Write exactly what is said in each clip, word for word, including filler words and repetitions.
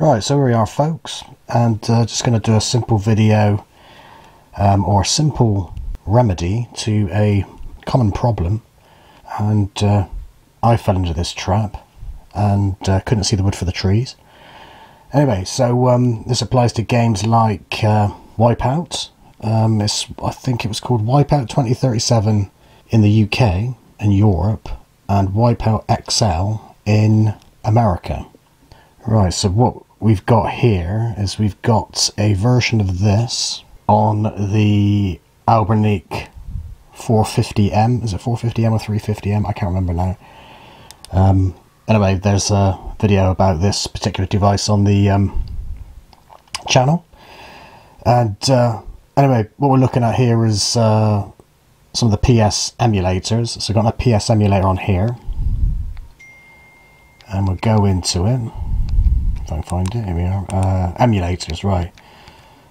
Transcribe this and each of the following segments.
Right, so here we are, folks, and uh, just going to do a simple video um, or a simple remedy to a common problem. And uh, I fell into this trap and uh, couldn't see the wood for the trees. Anyway, so um, this applies to games like uh, Wipeout. Um, it's, I think it was called Wipeout twenty thirty-seven in the U K and Europe, and Wipeout X L in America. Right, so what we've got here is we've got a version of this on the Anbernic four fifty M. Is it four fifty M or three fifty M? I can't remember now. Um, anyway, there's a video about this particular device on the um, channel. And uh, anyway, what we're looking at here is uh, some of the P S emulators. So we've got a P S emulator on here. And we'll go into it. If I can find it, here we are. Uh, emulators, right.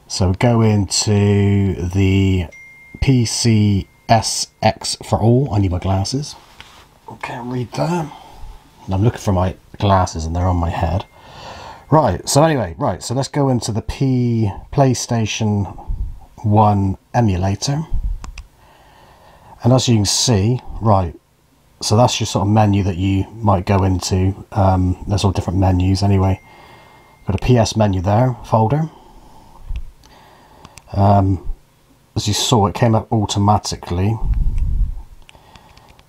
So we'll go into the P C S X for all. I need my glasses. I can't read that. And I'm looking for my glasses and they're on my head. Right, so anyway, right, so let's go into the P PlayStation one emulator. And as you can see, right, so that's your sort of menu that you might go into. Um, there's all different menus anyway. Got a P S menu there, folder. Um, as you saw, it came up automatically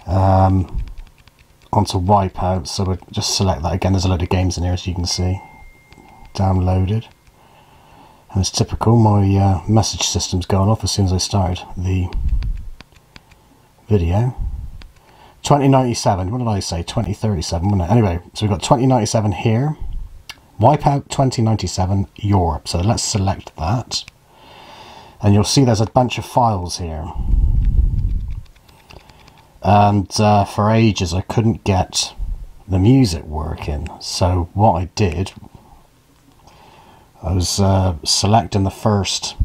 um, onto Wipeout, so we'll just select that again. There's a load of games in here, as you can see, downloaded. And it's typical, my uh, message system's gone off as soon as I started the video. twenty ninety-seven, what did I say? twenty thirty-seven, wasn't it? Anyway, so we've got twenty ninety-seven here. Wipeout twenty ninety-seven Europe. So let's select that. And you'll see there's a bunch of files here. And uh, for ages I couldn't get the music working. So what I did, I was uh, selecting the first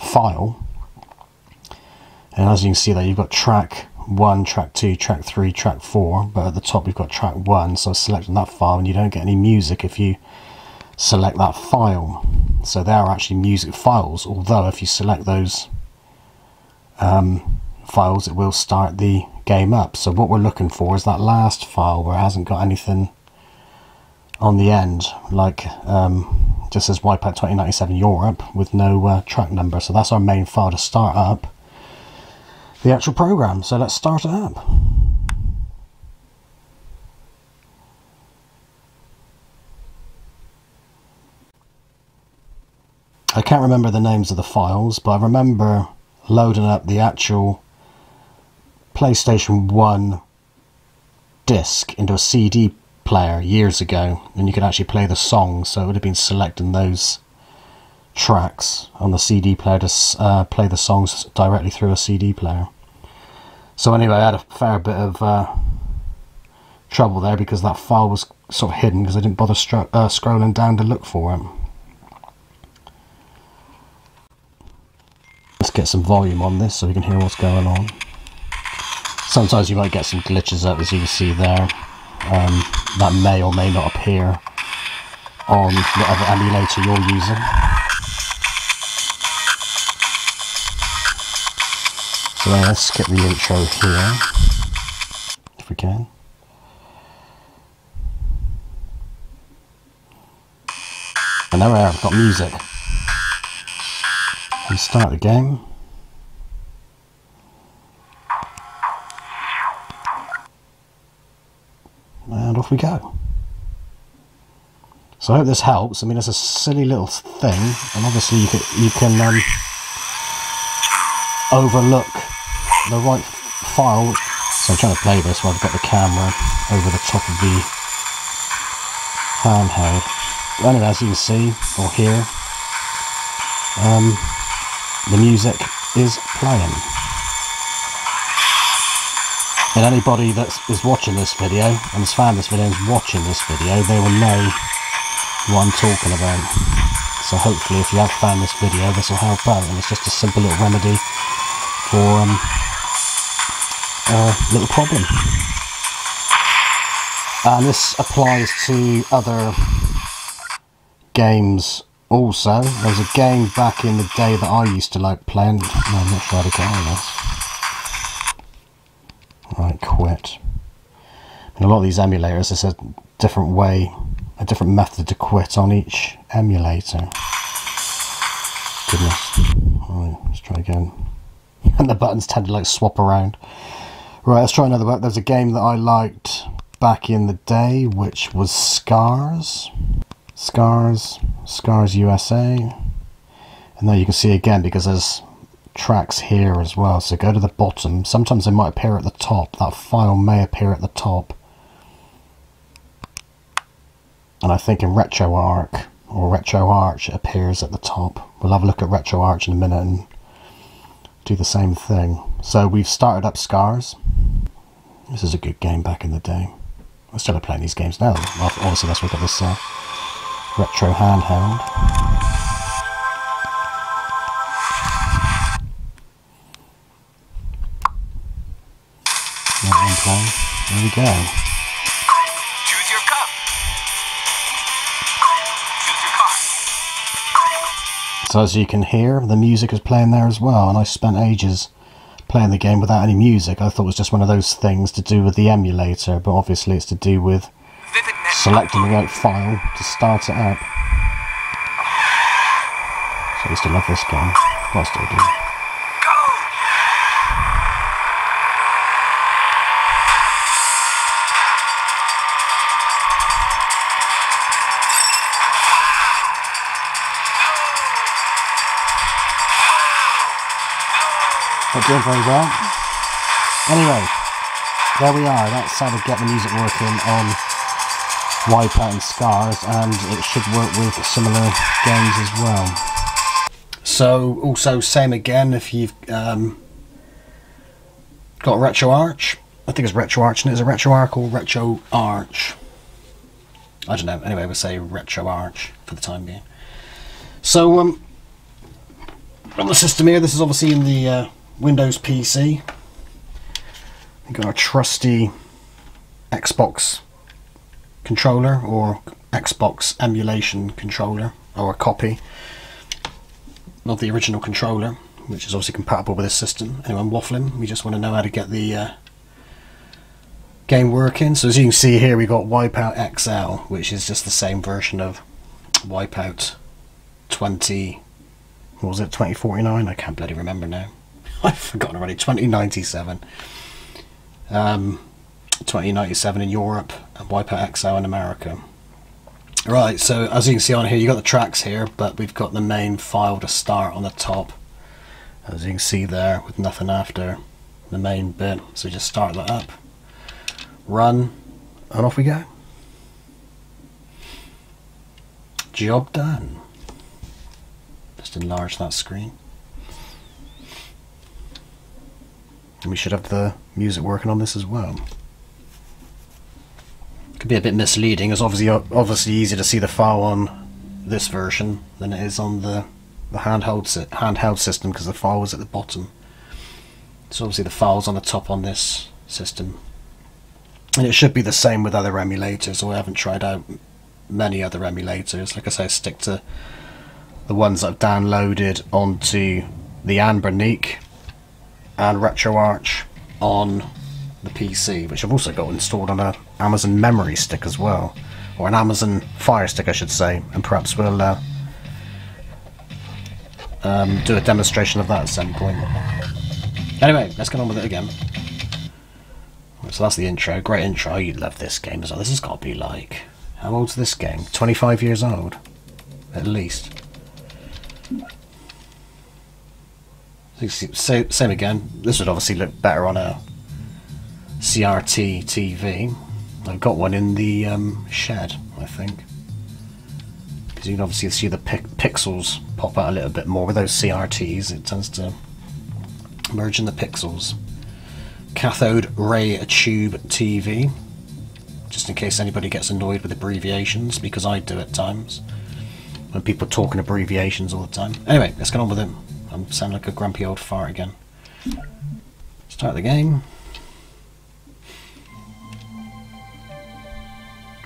file. And as you can see there, you've got track one, track two, track three, track four, but at the top you've got track one, so selecting that file, and you don't get any music if you select that file. So they are actually music files, although if you select those um, files, it will start the game up. So what we're looking for is that last file where it hasn't got anything on the end, like um, just says Wipeout twenty ninety-seven Europe with no uh, track number. So that's our main file to start up the actual program. So let's start it up. I can't remember the names of the files, but I remember loading up the actual PlayStation one disc into a C D player years ago, and you could actually play the songs, so it would have been selecting those tracks on the C D player to uh, play the songs directly through a C D player. So anyway, I had a fair bit of uh, trouble there because that file was sort of hidden because I didn't bother uh, scrolling down to look for it. Let's get some volume on this so we can hear what's going on. Sometimes you might get some glitches up, as you can see there, um, that may or may not appear on whatever emulator you're using. So let's skip the intro here, if we can. And there we are, I've got music. And start the game. And off we go. So I hope this helps. I mean, it's a silly little thing, and obviously you can, you can um, overlook the right file. So I'm trying to play this while I've got the camera over the top of the handheld. Anyway, as you can see or hear, um, the music is playing. And anybody that is watching this video and has found this video and is watching this video, they will know what I'm talking about. So hopefully if you have found this video, this will help out, and it's just a simple little remedy for um, a little problem. And this applies to other games also. There's a game back in the day that I used to like playing. No, I'm not sure how to get on this. Right, quit. And a lot of these emulators, there's a different way, a different method to quit on each emulator. Goodness. Alright, let's try again. And the buttons tend to like swap around. Right, let's try another one. There's a game that I liked back in the day, which was SCARS. SCARS, SCARS U S A. And there you can see again, because there's tracks here as well. So go to the bottom. Sometimes they might appear at the top. That file may appear at the top. And I think in Retroarch, or Retroarch, it appears at the top. We'll have a look at Retroarch in a minute and do the same thing. So we've started up SCARS. This is a good game back in the day. I still are playing these games now. Obviously, that's what we've got this uh, retro handheld. Not one play. There we go. Choose your cup. Choose your car. So as you can hear, the music is playing there as well, and I spent ages playing the game without any music. I thought it was just one of those things to do with the emulator, but obviously it's to do with selecting the right file to start it up. So I used to love this game. Well, I still do. Not doing very well. Anyway, there we are. That's how to get the music working on Wipeout and SCARS, and it should work with similar games as well. So, also same again if you've um, got RetroArch. I think it's RetroArch, and it's a RetroArch or RetroArch. I don't know. Anyway, we'll say RetroArch for the time being. So, um, on the system here, this is obviously in the Uh, Windows P C. We've got our trusty Xbox controller, or Xbox emulation controller, or a copy of the original controller, which is obviously compatible with this system. Anyone waffling? We just want to know how to get the uh, game working. So as you can see here, we've got Wipeout X L, which is just the same version of Wipeout twenty, what was it, twenty forty-nine? I can't bloody remember now. I've forgotten already. twenty ninety-seven. Um, twenty ninety-seven in Europe and Wipeout X L in America. Right, so as you can see on here, you've got the tracks here, but we've got the main file to start on the top. As you can see there, with nothing after the main bit. So just start that up, run, and off we go. Job done. Just enlarge that screen. And we should have the music working on this as well. Could be a bit misleading. It's obviously obviously easier to see the file on this version than it is on the, the handheld handheld system, because the file was at the bottom. So obviously the file's on the top on this system. And it should be the same with other emulators, or I haven't tried out many other emulators. Like I say, I stick to the ones that I've downloaded onto the Anbernic and RetroArch on the P C, which I've also got installed on an Amazon memory stick as well, or an Amazon Fire Stick I should say, and perhaps we'll uh, um, do a demonstration of that at some point. Anyway, let's get on with it again. Right, so that's the intro. Great intro. You love this game as well. This has got to be like, how old's this game? twenty-five years old at least. Same again. This would obviously look better on a C R T T V. I've got one in the um, shed, I think, because you can obviously see the pic pixels pop out a little bit more. With those C R Ts, it tends to merge in the pixels. Cathode ray tube T V, just in case anybody gets annoyed with abbreviations, because I do at times when people talk in abbreviations all the time. Anyway, let's get on with it. I'm sounding like a grumpy old fart again. Start the game.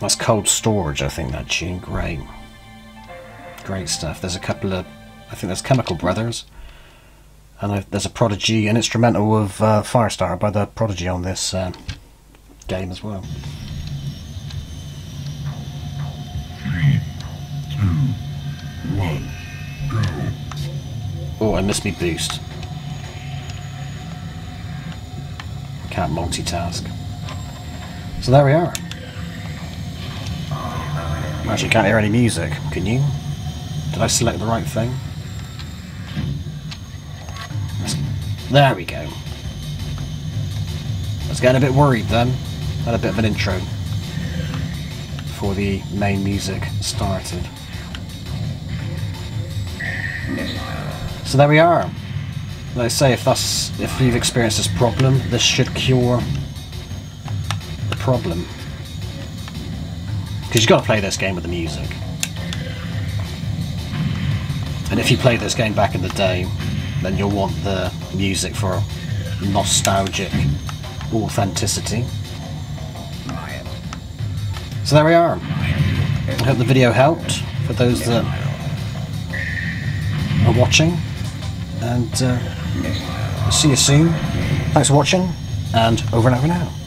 That's Cold Storage, I think, that tune. Great. Great stuff. There's a couple of, I think there's Chemical Brothers, and there's a Prodigy, an instrumental of uh, Firestarter by the Prodigy on this uh, game as well. Three, two, one, go. Oh, I missed me boost. Can't multitask. So there we are. Actually, can't hear any music, can you? Did I select the right thing? There we go. I was getting a bit worried then. Had a bit of an intro before the main music started. So there we are. Like I say, if that's if you've experienced this problem, this should cure the problem. Because you've got to play this game with the music. And if you played this game back in the day, then you'll want the music for nostalgic authenticity. So there we are. I hope the video helped for those that are watching. And uh, see you soon. Thanks for watching, and over and out for now.